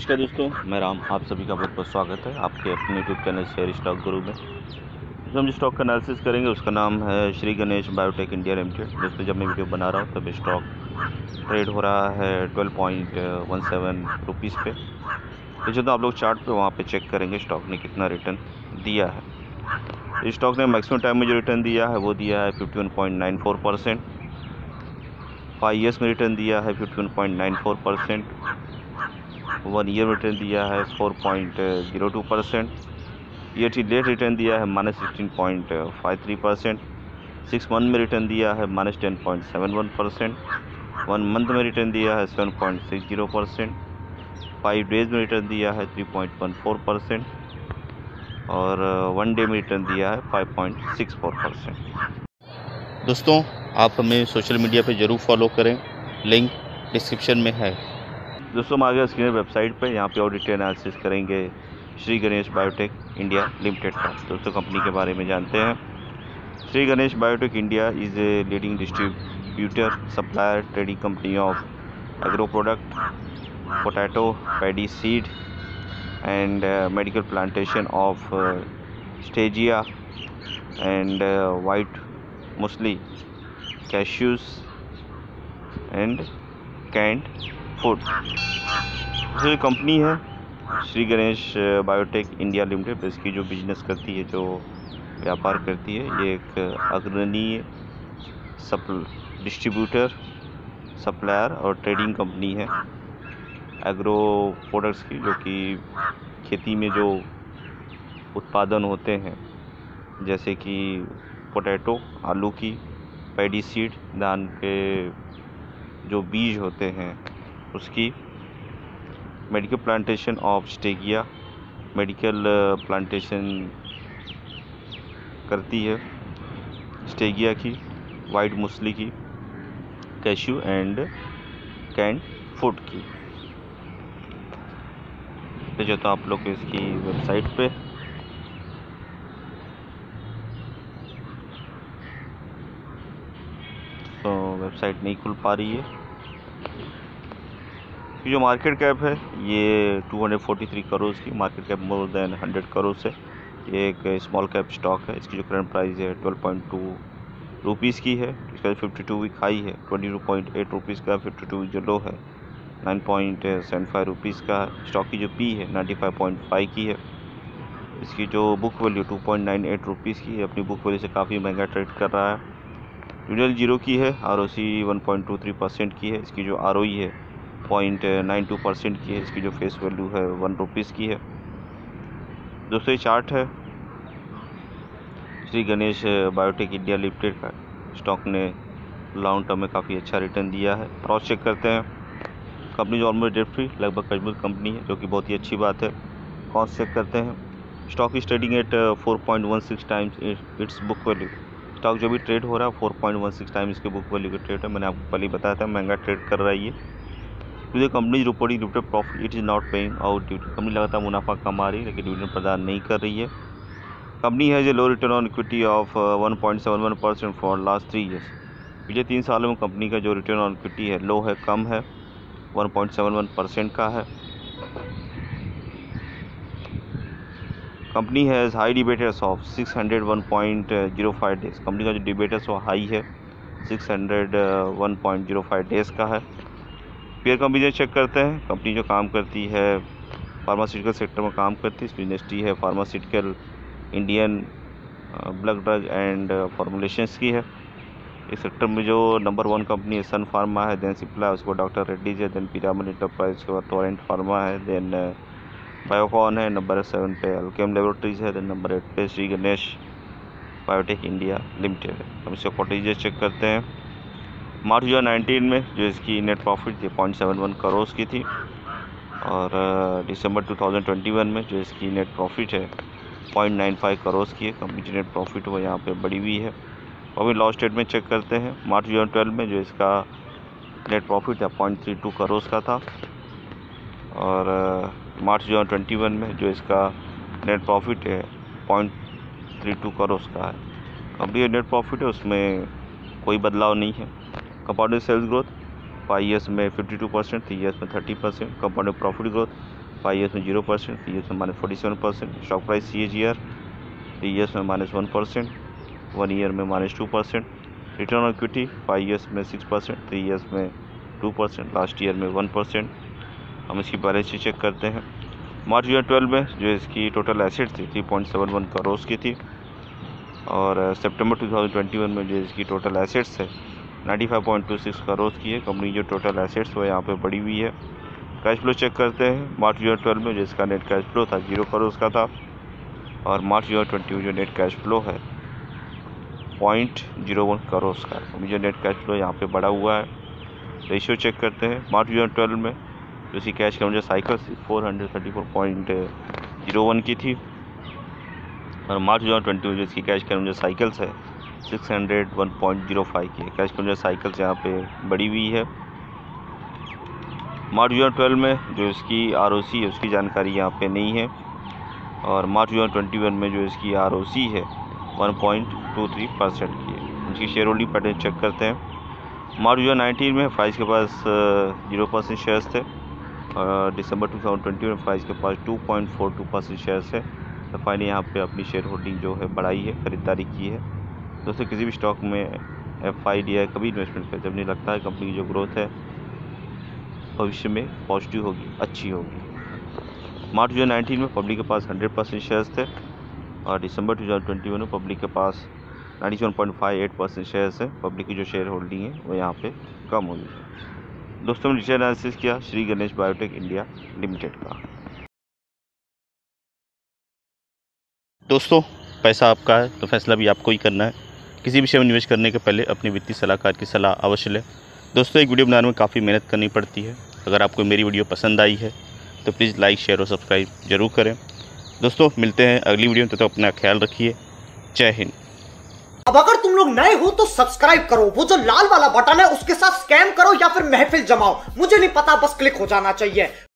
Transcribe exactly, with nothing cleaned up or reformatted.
नमस्कार दोस्तों, मैं राम, आप सभी का बहुत बहुत स्वागत है आपके अपने यूट्यूब चैनल शेयर स्टॉक गुरु में। जो हम स्टॉक का एनालिसिस करेंगे उसका नाम है Shri Ganesh biotech India limited. दोस्तों, जब मैं वीडियो बना रहा हूँ तब स्टॉक ट्रेड हो रहा है twelve point one seven rupees पे। तो जो आप लोग चार्ट पे वहाँ पे चेक करेंगे स्टॉक ने कितना रिटर्न दिया है। स्टॉक ने मैक्सिमम टाइम में जो रिटर्न दिया है वो दिया है fifty one point nine four percent five years में रिटर्न दिया है fifty one point nine four percent one year में रिटर्न दिया है four point zero two percent. Year to date return दिया है minus sixteen point five three percent. Six month में return दिया है minus ten point seven one percent. One month में return दिया है seven point six zero percent. Five days में return दिया है three point one four percent और वन डे में रिटर्न दिया है five point six four percent. दोस्तों, आप हमें सोशल मीडिया पे ज़रूर फॉलो करें, लिंक डिस्क्रिप्शन में है। दोस्तों, हम आ गए स्क्रीन वेबसाइट पे, यहाँ पे और डिटेल एनालिसिस करेंगे Shri Ganesh biotech India limited का। दोस्तों, कंपनी के बारे में जानते हैं। Shri Ganesh biotech India is a leading distributor, supplier, trading company of agro product, potato, paddy seed and medical plantation of stevia and white musli, cashews and canned food. जो company है Shri Ganesh biotech India limited, इसकी जो business करती है, जो व्यापार करती है, ये एक अग्रणीय सप्ल डिस्ट्रीब्यूटर, सप्लायर और ट्रेडिंग कंपनी है एग्रो प्रोडक्ट्स की, जो कि खेती में जो उत्पादन होते हैं जैसे कि पोटैटो, आलू की, पैडी सीड, धान के जो बीज होते हैं उसकी, medical plantation of stevia, medical plantation करती है स्टेगिया की, वाइट मूसली की, कैश्यू एंड कैंड फूड की। तो जो तो आप लोग इसकी वेबसाइट पे तो वेबसाइट नहीं खुल पा रही है। जो मार्केट कैप है ये two hundred forty three crore की market cap, more than hundred crore से। ये एक स्मॉल कैप स्टॉक है। इसकी जो करंट प्राइस है ट्वेल्व पॉइंट टू रुपीज़ की है। इसका फिफ्टी टू वीक हाई है twenty two point eight rupees का, फिफ्टी टू वीक जो लो है nine point seven five rupees का। स्टॉक की जो पी है नाइन्टी फाइव पॉइंट फाइव की है। इसकी जो book value two point nine eight rupees की है, अपनी बुक वैल्यू से काफ़ी महंगा ट्रेड कर रहा है। यूजल जीरो की है, R O C one point two three percent की है। इसकी जो आर ओ ई है पॉइंट नाइन टू परसेंट की है। इसकी जो फेस वैल्यू है वन रुपीज़ की है। दोस्तों, ये चार्ट है Shri Ganesh biotech India limited का। स्टॉक ने लॉन्ग टर्म में काफ़ी अच्छा रिटर्न दिया है। क्रॉस चेक करते हैं। कंपनी जो ऑलमोस्ट डेट फ्री, लगभग कश्मीर कंपनी है, जो कि बहुत ही अच्छी बात है। क्रॉस चेक करते हैं। Stock is trading at four point one six times its book value. Stock जो भी ट्रेड हो रहा है four point one six times इसके बुक वैल्यू का ट्रेड है। मैंने आपको पहले बताया था महंगा ट्रेड कर रहा है ये। To the company reporting dividend profit it is not paying out dividend. Company लगातार मुनाफा कमा रही है लेकिन डिविडेंड प्रदान नहीं कर रही है। कंपनी है जो low return on equity of one point seven one percent for last three years. पिछले तीन सालों में कंपनी का जो रिटर्न ऑन इक्विटी है लो है, कम है, one point seven one percent का है। Company has high debtors of six hundred one point zero five days. Company का जो डिबेटर्स वो हाई है, six hundred one point zero five days का है। पेयर कंपनी चेक करते हैं। कंपनी जो काम करती है फार्मास्यूटिकल सेक्टर में काम करती है। इसकी इंडस्ट्री है pharmaceutical, Indian blood drug and formulations की है। इस सेक्टर में जो नंबर वन कंपनी है सन फार्मा है, देन सिप्ला, उसको डॉक्टर रेड्डीज है, देन पिरामल इंटरप्राइज, उसके बाद टोरेंट फार्मा है, देन बायोकॉन है, नंबर सेवन पे अल्केम लेबोरेटरीज है, देन नंबर एट पे Shri Ganesh biotech India limited है। हम इसको क्वार्टरली चेक करते हैं। मार्च दो हज़ार नाइनटीन में जो इसकी नेट प्रॉफिट थी पॉइंट सेवन वन करोड़ की थी और December two thousand twenty one में जो इसकी नेट प्रॉफिट है पॉइंट नाइन फाइव करोड़ की है। कंपनी की नेट प्रॉफिट वो यहाँ पे बढ़ी हुई है। अभी लॉस स्टेट में चेक करते हैं। मार्च दो हज़ार ट्वेल्व में जो इसका नेट प्रॉफिट था पॉइंट थ्री टू करोड़ का था और मार्च दो हज़ार ट्वेंटी वन में जो इसका नेट प्रॉफिट है पॉइंट थ्री टू करोड़ का है। कंपनी नेट प्रॉफिट है उसमें कोई बदलाव नहीं है। Compounded sales growth five years में fifty two percent, three years में thirty percent. Compounded profit growth five years में जीरो परसेंट, थ्री ईयर्स में minus forty seven percent. Stock price C A G R three years में minus one percent, one year में minus two percent. Return on equity five years में six percent, three years में two percent, last year में one percent. हम इसकी balance sheet check करते हैं। मार्च दो हज़ार ट्वेल्व में जो इसकी टोटल एसेट थी three point seven one crore की थी, और सितंबर दो हज़ार इक्कीस में जो इसकी टोटल एसेट्स है ninety five point two six crore की है। कंपनी जो टोटल एसेट्स वो यहाँ पे बढ़ी हुई है। कैश फ्लो चेक करते हैं। मार्च दो हज़ार बारह में जो इसका नेट कैश फ्लो था जीरो करोड़ का था, और मार्च दो हज़ार बीस में जो नेट कैश फ्लो है पॉइंट जीरो वन करोड़ का। कंपनी जो नेट कैश फ्लो यहाँ पे बढ़ा हुआ है। रेशियो चेक करते हैं। मार्च दो हज़ार बारह में जो इसकी कैश का जो cycle four hundred thirty four point zero one की थी, और मार्च दो हज़ार बीस में जो इसकी कैश कम जो साइकिल्स है six hundred one point zero five की है। कैश कम जो साइकिल्स यहाँ पे बढ़ी हुई है। मार्च दो हज़ार बारह में जो इसकी आरओसी है उसकी जानकारी यहाँ पे नहीं है, और मार्च दो हज़ार इक्कीस में जो इसकी आरओसी है one point two three percent की है। उसकी शेयर होल्डिंग पैटर्न चेक करते हैं। मार्च दो हज़ार उन्नीस में प्राइस के पास जीरो परसेंट शेयर्स थे, और दिसंबर दो हज़ार बीस में प्राइस के पास two point four two percent shares है। दफ़ा ने यहाँ पे अपनी शेयर होल्डिंग जो है बढ़ाई है, ख़रीदारी की है। दोस्तों, किसी भी स्टॉक में एफ आई डी या कभी इन्वेस्टमेंट करते नहीं लगता है कंपनी की जो ग्रोथ है भविष्य में पॉजिटिव होगी, अच्छी होगी। मार्च दो हज़ार उन्नीस में पब्लिक के पास हंड्रेड परसेंट शेयर्स थे, और दिसंबर दो हज़ार इक्कीस में पब्लिक के पास ninety seven point five eight percent shares है। पब्लिक की जो शेयर होल्डिंग है वो यहाँ पे कम हुई है। दोस्तों, हमने रिटेल एनालिसिस किया Shri Ganesh biotech India limited का। दोस्तों, पैसा आपका है तो फैसला भी आपको ही करना है। किसी भी शेयर में निवेश करने के पहले अपने वित्तीय सलाहकार की सलाह अवश्य लें। दोस्तों, एक वीडियो बनाने में काफ़ी मेहनत करनी पड़ती है। अगर आपको मेरी वीडियो पसंद आई है तो प्लीज़ लाइक, शेयर और सब्सक्राइब जरूर करें। दोस्तों, मिलते हैं अगली वीडियो में, तब तक अपना ख्याल रखिए। जय हिंद। अब अगर तुम लोग नए हो तो सब्सक्राइब करो, वो जो लाल वाला बटन है उसके साथ स्कैम करो या फिर महफिल जमाओ, मुझे नहीं पता, बस क्लिक हो जाना चाहिए।